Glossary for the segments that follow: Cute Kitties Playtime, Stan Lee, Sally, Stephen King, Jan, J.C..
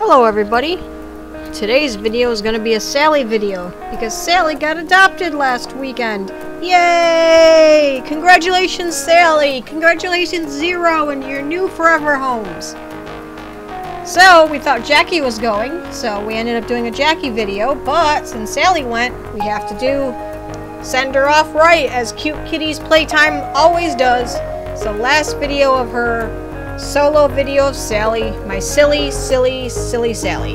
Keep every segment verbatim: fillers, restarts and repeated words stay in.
Hello everybody! Today's video is gonna be a Sally video because Sally got adopted last weekend. Yay! Congratulations Sally! Congratulations Zero and your new forever homes! So we thought Jackie was going, so we ended up doing a Jackie video, but since Sally went, we have to do send her off right, as Cute Kitties Playtime always does. So last video of her solo video of Sally, my silly, silly, silly Sally.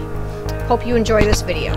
Hope you enjoy this video.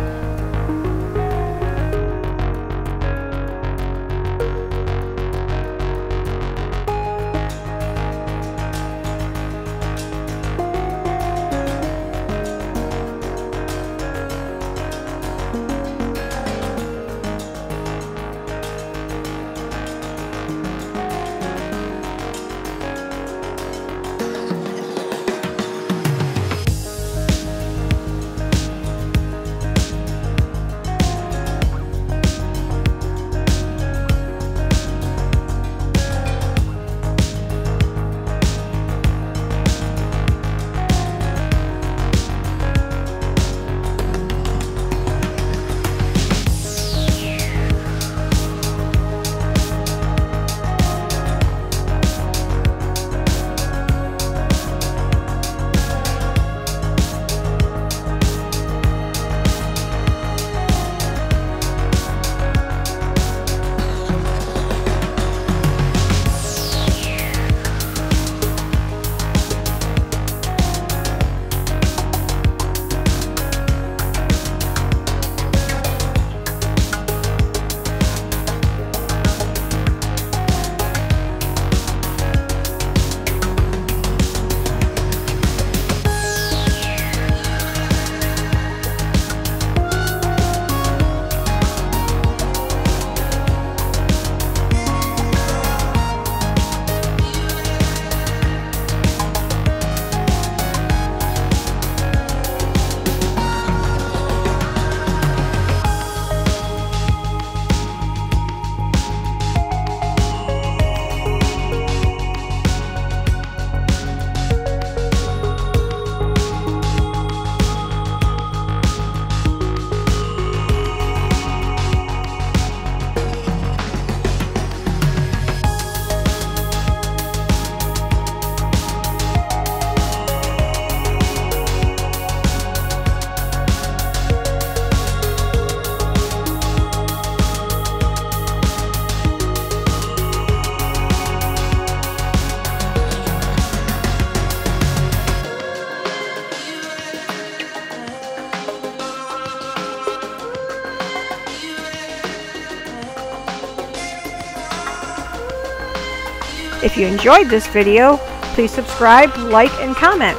If you enjoyed this video, please subscribe, like, and comment.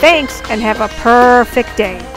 Thanks, and have a perfect day.